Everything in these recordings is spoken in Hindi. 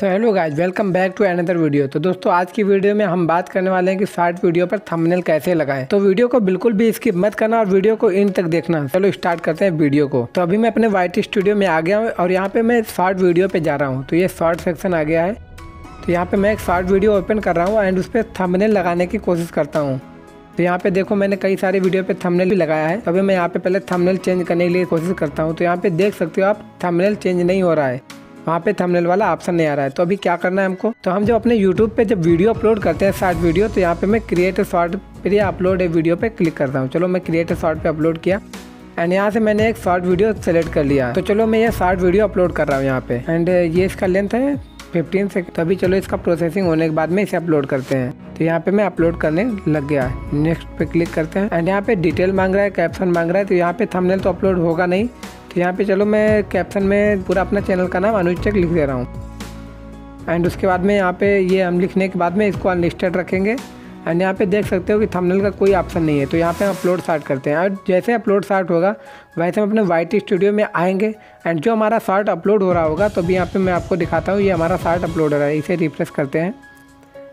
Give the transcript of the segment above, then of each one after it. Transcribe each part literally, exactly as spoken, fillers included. So hello guys, welcome back to another video. तो दोस्तों आज की वीडियो में हम बात करने वाले हैं कि शॉर्ट वीडियो पर थंबनेल कैसे लगाएं। तो वीडियो को बिल्कुल भी स्किप मत करना और वीडियो को एंड तक देखना। चलो स्टार्ट करते हैं वीडियो को। तो अभी मैं अपने वाई टी स्टूडियो में आ गया हूँ और यहाँ पे मैं शॉर्ट वीडियो पे जा रहा हूँ। तो ये शॉर्ट सेक्शन आ गया है, तो यहाँ पे मैं एक शॉर्ट वीडियो ओपन कर रहा हूँ एंड उस पर थंबनेल लगाने की कोशिश करता हूँ। तो यहाँ पे देखो मैंने कई सारे वीडियो पे थंबनेल भी लगाया है। अभी मैं यहाँ पे पहले थंबनेल चेंज करने के लिए कोशिश करता हूँ। तो यहाँ पे देख सकते हो आप, थंबनेल चेंज नहीं हो रहा है, वहाँ पे थंबनेल वाला ऑप्शन नहीं आ रहा है। तो अभी क्या करना है हमको, तो हम जब अपने YouTube पे जब वीडियो अपलोड करते हैं शॉर्ट वीडियो, तो यहाँ पे मैं क्रिएट शॉर्ट पे अपलोड ए वीडियो पे क्लिक करता हूँ। चलो मैं क्रिएट शॉर्ट पे अपलोड किया एंड यहाँ से मैंने एक शॉर्ट वीडियो सेलेक्ट कर लिया। तो चलो मैं ये शॉर्ट वीडियो अपलोड कर रहा हूँ यहाँ पे एंड ये इसका लेंथ है फिफ्टीन सेकेंड। तभी चलो इसका प्रोसेसिंग होने के बाद में इसे अपलोड करते हैं। तो यहाँ पे मैं अपलोड करने लग गया है, नेक्स्ट पे क्लिक करते हैं एंड यहाँ पे डिटेल मांग रहा है, कैप्शन मांग रहा है। तो यहाँ पे थंबनेल तो अपलोड होगा नहीं, तो यहाँ पे चलो मैं कैप्शन में पूरा अपना चैनल का नाम अनुज टेक लिख दे रहा हूँ एंड उसके बाद में यहाँ पे ये हम लिखने के बाद में इसको अनलिस्टेड रखेंगे एंड यहाँ पे देख सकते हो कि थंबनेल का कोई ऑप्शन नहीं है। तो यहाँ पे हम अपलोड शॉर्ट करते हैं और जैसे अपलोड शॉर्ट होगा वैसे हम अपने वाई टी स्टूडियो में आएंगे एंड जो हमारा शॉर्ट अपलोड हो रहा होगा। तो भी यहाँ पे मैं आपको दिखाता हूँ, ये हमारा शॉर्ट अपलोड हो रहा है, इसे रिफ्रेश करते हैं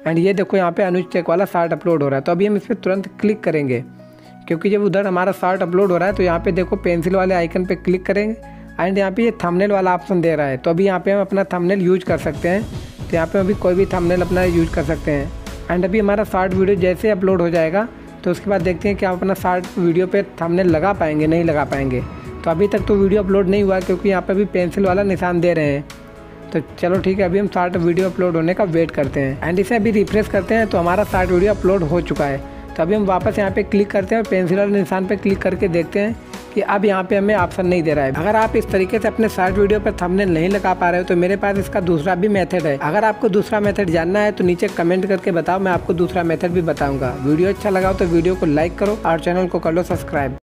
एंड ये देखो यहाँ पे अनुज टेक वाला शॉर्ट अपलोड हो रहा है। तो अभी हम इस पर तुरंत क्लिक करेंगे क्योंकि जब उधर हमारा शॉर्ट अपलोड हो रहा है तो यहाँ पे देखो पेंसिल वाले आइकन पे क्लिक करेंगे एंड यहाँ पे ये थंबनेल वाला ऑप्शन दे रहा है। तो अभी यहाँ पे हम अपना थंबनेल यूज कर सकते हैं। तो यहाँ पे अभी कोई भी थंबनेल अपना यूज कर सकते हैं एंड अभी हमारा शॉर्ट वीडियो जैसे अपलोड हो जाएगा तो उसके बाद देखते हैं कि हम अपना शॉर्ट वीडियो पर थंबनेल लगा पाएंगे नहीं लगा पाएंगे। तो अभी तक तो वीडियो अपलोड नहीं हुआ क्योंकि यहाँ पर अभी पेंसिल वाला निशान दे रहे हैं। तो चलो ठीक है, अभी हम शॉर्ट वीडियो अपलोड होने का वेट करते हैं एंड इसे अभी रिफ्रेश करते हैं। तो हमारा शॉर्ट वीडियो अपलोड हो चुका है। तो अभी हम वापस यहाँ पे क्लिक करते हैं और पेंसिल वाले निशान पे क्लिक करके देखते हैं कि अब यहाँ पे हमें ऑप्शन नहीं दे रहा है। अगर आप इस तरीके से अपने शॉर्ट वीडियो पर थंबनेल नहीं लगा पा रहे हो तो मेरे पास इसका दूसरा भी मेथड है। अगर आपको दूसरा मेथड जानना है तो नीचे कमेंट करके बताओ, मैं आपको दूसरा मेथड भी बताऊँगा। वीडियो अच्छा लगा हो तो वीडियो को लाइक करो और चैनल को कर लो सब्सक्राइब।